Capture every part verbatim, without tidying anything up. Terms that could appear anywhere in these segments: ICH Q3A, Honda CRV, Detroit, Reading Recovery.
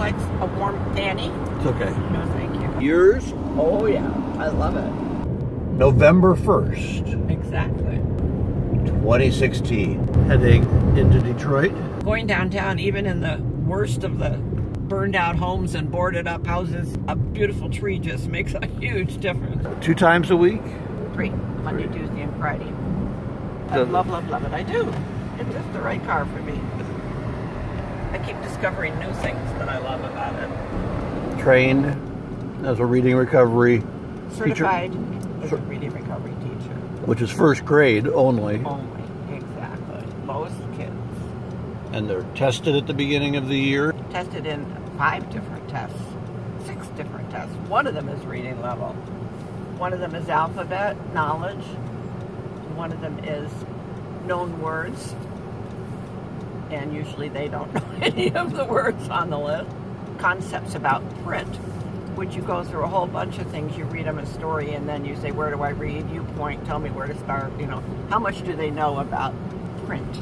like a warm fanny. It's okay. No, thank you. Yours? Oh, yeah. I love it. November first. Exactly. twenty sixteen. Heading into Detroit. Going downtown, even in the worst of the burned out homes and boarded up houses, a beautiful tree just makes a huge difference. Two times a week? Three. Monday, Three. Tuesday, and Friday. I the, love, love, love it. I do. It's just the right car for me. I keep discovering new things that I love about it. Trained as a reading recovery Certified teacher. as a reading recovery teacher. Which is first grade only. Only, exactly. Most kids. And they're tested at the beginning of the year? Tested in five different tests, six different tests. One of them is reading level. One of them is alphabet, knowledge. One of them is known words. And usually they don't know any of the words on the list. Concepts about print, which you go through a whole bunch of things. You read them a story and then you say, where do I read? You point, tell me where to start. You know, how much do they know about print?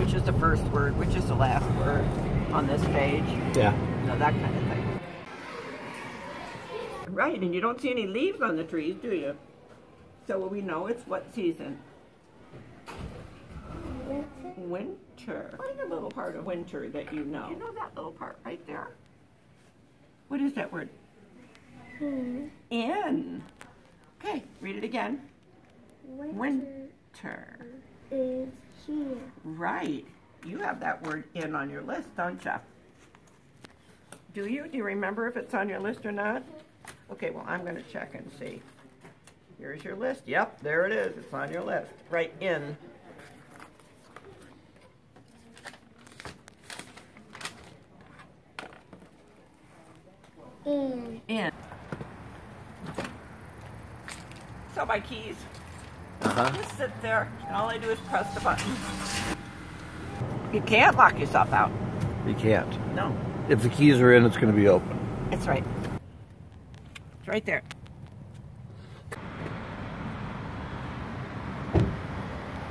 Which is the first word, which is the last word on this page. Yeah. You know, that kind of thing. Right, and you don't see any leaves on the trees, do you? So we know it's what season? Winter. Find a little part of winter that you know. You know that little part right there? What is that word? In. In. Okay, read it again. Winter, winter is here. Right. You have that word in on your list, don't you? Do you? Do you remember if it's on your list or not? Okay, well, I'm going to check and see. Here's your list. Yep, there it is. It's on your list. Right in. In. In. So my keys. Uh-huh. Just sit there, and all I do is press the button. You can't lock yourself out. You can't. No. If the keys are in, it's going to be open. That's right. It's right there.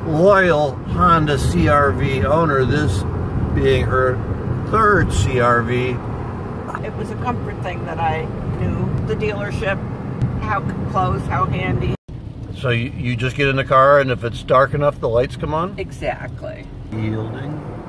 Loyal Honda C R V owner, this being her third C R V. It was a comfort thing that I knew the dealership, how close, how handy. So you, you just get in the car, and if it's dark enough, the lights come on? Exactly. Yielding.